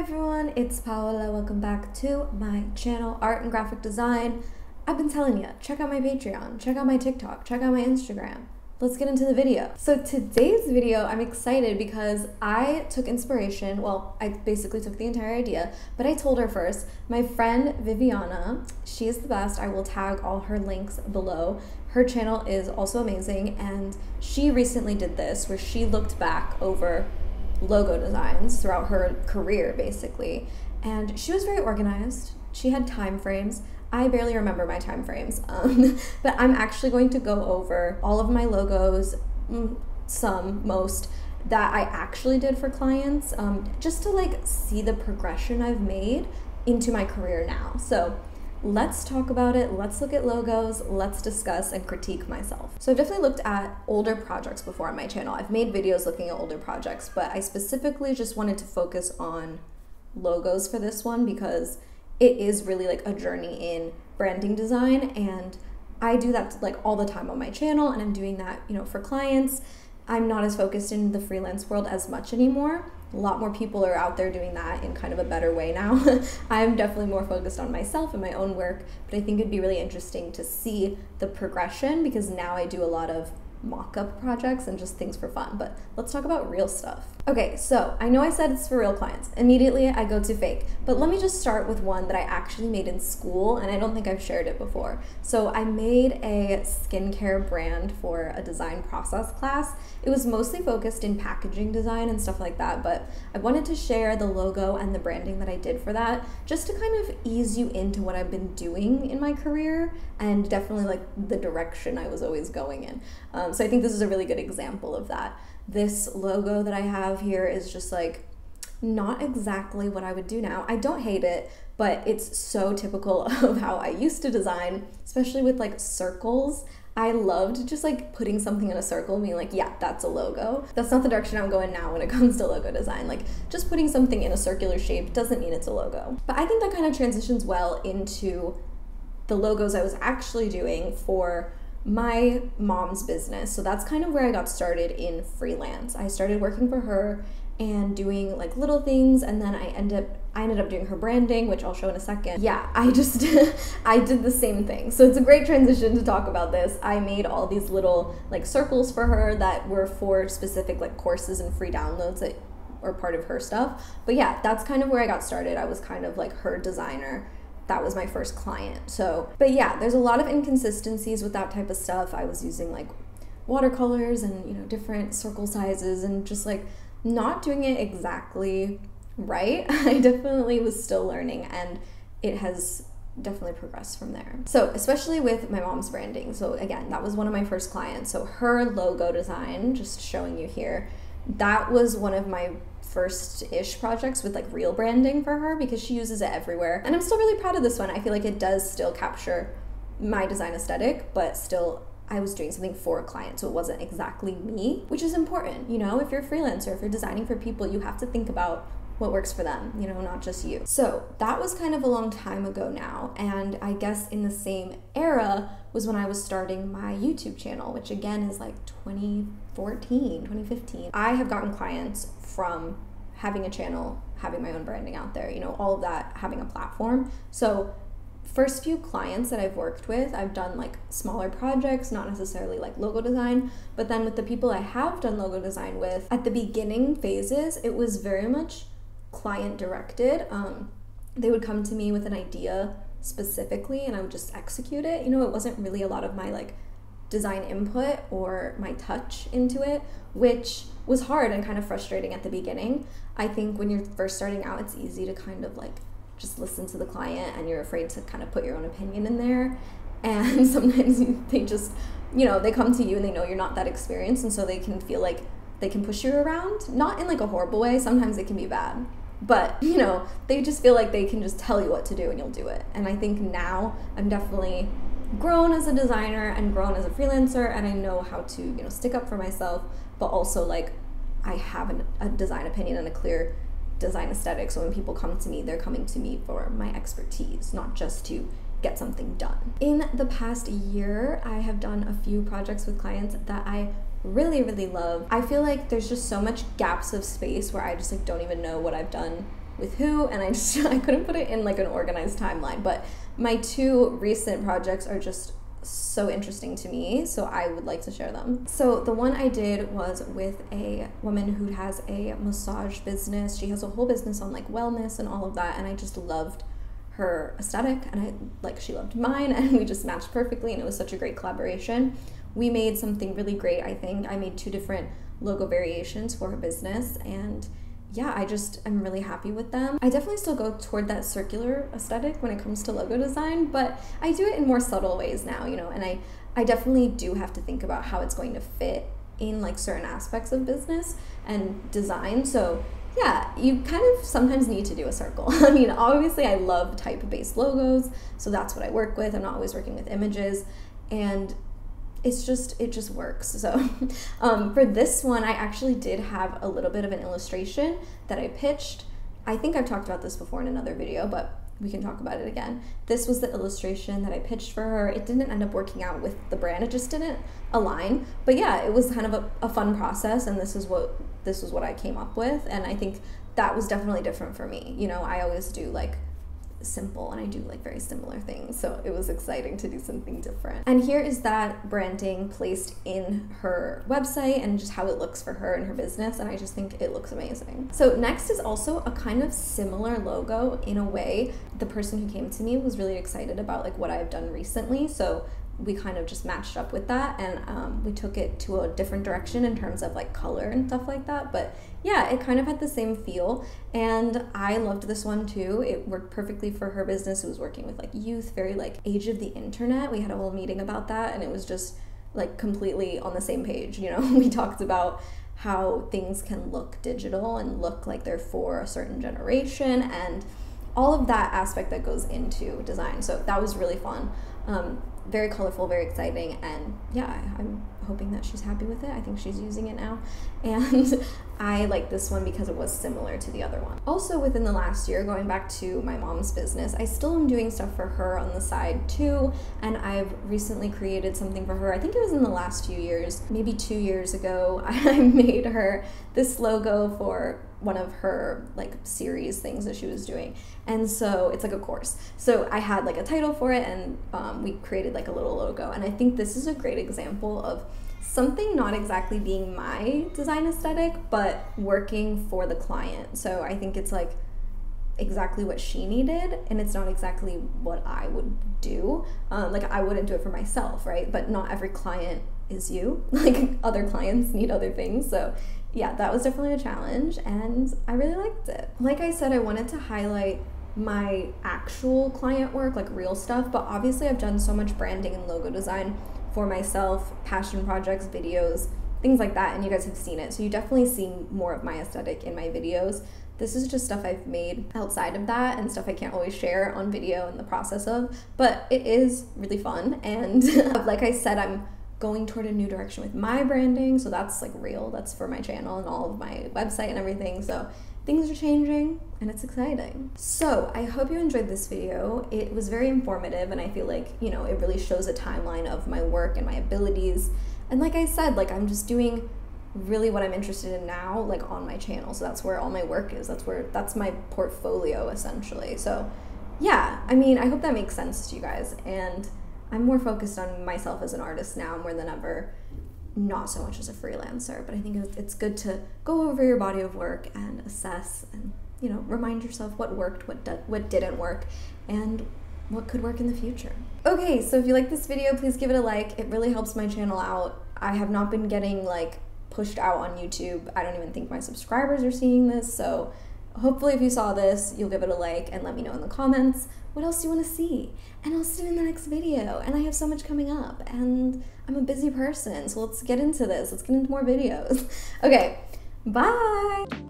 Hi everyone, it's Paola. Welcome back to my channel, Art and Graphic Design. I've been telling you, check out my Patreon, check out my TikTok, check out my Instagram. Let's get into the video. So today's video, I'm excited because I took inspiration. Well, I basically took the entire idea, but I told her first. My friend Viviana, she is the best. I will tag all her links below. Her channel is also amazing, and she recently did this where she looked back over logo designs throughout her career basically, and she was very organized. She had time frames. I barely remember my time frames, but I'm actually going to go over all of my logos, most that I actually did for clients, just to like see the progression I've made into my career now. So let's talk about it. Let's look at logos. Let's discuss and critique myself. So I've definitely looked at older projects before on my channel. I've made videos looking at older projects, but I specifically just wanted to focus on logos for this one because it is really like a journey in branding design. And I do that like all the time on my channel, and I'm doing that, you know, for clients. I'm not as focused in the freelance world as much anymore. A lot more people are out there doing that in kind of a better way now. I'm definitely more focused on myself and my own work, but I think it'd be really interesting to see the progression because now I do a lot of mock-up projects and just things for fun, but let's talk about real stuff. Okay, so I know I said it's for real clients. Immediately I go to fake, but let me just start with one that I actually made in school, and I don't think I've shared it before. So I made a skincare brand for a design process class. It was mostly focused in packaging design and stuff like that, but I wanted to share the logo and the branding that I did for that just to kind of ease you into what I've been doing in my career and definitely like the direction I was always going in. So I think this is a really good example of that. This logo that I have here is just like not exactly what I would do now. I don't hate it, but it's so typical of how I used to design, especially with like circles. I loved just like putting something in a circle and being like, yeah, that's a logo. That's not the direction I'm going now when it comes to logo design. Like just putting something in a circular shape doesn't mean it's a logo. But I think that kind of transitions well into the logos I was actually doing for my mom's business. So that's kind of where I got started in freelance. I started working for her and doing like little things, and then I ended up doing her branding, which I'll show in a second. Yeah, I just I did the same thing. So it's a great transition to talk about this. I made all these little like circles for her that were for specific like courses and free downloads that were part of her stuff. But yeah, that's kind of where I got started. I was kind of like her designer. That was my first client. So, but yeah, there's a lot of inconsistencies with that type of stuff. I was using like watercolors and, you know, different circle sizes and just like not doing it exactly right. I definitely was still learning, and it has definitely progressed from there. So, especially with my mom's branding. So again, that was one of my first clients. So her logo design, just showing you here, that was one of my first-ish projects with like real branding for her because she uses it everywhere. And I'm still really proud of this one. I feel like it does still capture my design aesthetic, but still I was doing something for a client, so it wasn't exactly me, which is important. You know, if you're a freelancer, if you're designing for people, you have to think about what works for them, you know, not just you. So that was kind of a long time ago now. And I guess in the same era was when I was starting my YouTube channel, which again is like 2014, 2015. I have gotten clients from having a channel, having my own branding out there, you know, all of that, having a platform. So first few clients that I've worked with, I've done like smaller projects, not necessarily like logo design, but then with the people I have done logo design with, at the beginning phases, it was very much client directed. They would come to me with an idea specifically and I would just execute it. You know, it wasn't really a lot of my like design input or my touch into it, which was hard and kind of frustrating at the beginning. I think when you're first starting out, it's easy to kind of like just listen to the client, and you're afraid to kind of put your own opinion in there. And sometimes they just, you know, they come to you and they know you're not that experienced, and so they can feel like they can push you around, not in like a horrible way. Sometimes it can be bad, but you know, they just feel like they can just tell you what to do and you'll do it. And I think now I'm definitely grown as a designer and grown as a freelancer, and I know how to, you know, stick up for myself, but also like I have a design opinion and a clear design aesthetic. So when people come to me, they're coming to me for my expertise, not just to get something done. In the past year, I have done a few projects with clients that I really, really love. I feel like there's just so much gaps of space where I just like don't even know what I've done with who, and I couldn't put it in like an organized timeline, but my two recent projects are just so interesting to me, so I would like to share them. So the one I did was with a woman who has a massage business. She has a whole business on like wellness and all of that, and I just loved her aesthetic, and she loved mine, and we just matched perfectly, and it was such a great collaboration. We made something really great, I think. I made two different logo variations for her business, and yeah, I'm really happy with them. I definitely still go toward that circular aesthetic when it comes to logo design, but I do it in more subtle ways now, you know, and I definitely do have to think about how it's going to fit in like certain aspects of business and design. So yeah, you kind of sometimes need to do a circle. I mean, obviously I love type-based logos, so that's what I work with. I'm not always working with images, and it just works. So for this one, I actually did have a little bit of an illustration that I pitched. I think I've talked about this before in another video, but we can talk about it again. This was the illustration that I pitched for her. It didn't end up working out with the brand. It just didn't align. But yeah, it was kind of a fun process, and this is what I came up with. And I think that was definitely different for me. You know, I always do like simple, and I do like very similar things, so it was exciting to do something different. And here is that branding placed in her website and just how it looks for her and her business, and I just think it looks amazing. So next is also a kind of similar logo in a way. The person who came to me was really excited about like what I've done recently, so we kind of just matched up with that, and we took it to a different direction in terms of like color and stuff like that, but yeah, it kind of had the same feel, and I loved this one too. It worked perfectly for her business. It was working with like youth, very like age of the internet. We had a whole meeting about that, and it was just like completely on the same page, you know. We talked about how things can look digital and look like they're for a certain generation, and all of that aspect that goes into design, so that was really fun. Very colorful, very exciting, and yeah, I'm hoping that she's happy with it. I think she's using it now, and I like this one because it was similar to the other one. Also within the last year, going back to my mom's business, I still am doing stuff for her on the side too, and I've recently created something for her. I think it was in the last few years, maybe 2 years ago, I made her this logo for one of her like series things that she was doing, and so it's like a course, so I had like a title for it, and we created like a little logo, and I think this is a great example of something not exactly being my design aesthetic but working for the client. So I think it's like exactly what she needed, and it's not exactly what I would do. Like I wouldn't do it for myself, right? But not every client is you, like other clients need other things. So yeah, that was definitely a challenge, and I really liked it. Like I said, I wanted to highlight my actual client work, like real stuff, but obviously I've done so much branding and logo design for myself, passion projects, videos, things like that, and you guys have seen it, so you definitely see more of my aesthetic in my videos. This is just stuff I've made outside of that, and stuff I can't always share on video in the process of, but it is really fun, and like I said, I'm going toward a new direction with my branding, so that's like real, that's for my channel and all of my website and everything, so things are changing, and it's exciting. So I hope you enjoyed this video. It was very informative, and I feel like, you know, it really shows a timeline of my work and my abilities, and like I said, like I'm just doing really what I'm interested in now, like on my channel, so that's where all my work is, that's my portfolio essentially. So yeah, I mean, I hope that makes sense to you guys, and I'm more focused on myself as an artist now more than ever, not so much as a freelancer, but I think it's good to go over your body of work and assess and, you know, remind yourself what worked, what didn't work, and what could work in the future. Okay, so if you like this video, please give it a like. It really helps my channel out. I have not been getting like pushed out on YouTube. I don't even think my subscribers are seeing this, so hopefully if you saw this, you'll give it a like and let me know in the comments what else you want to see, and I'll see you in the next video. And I have so much coming up, and I'm a busy person, so let's get into this. Let's get into more videos. Okay, bye!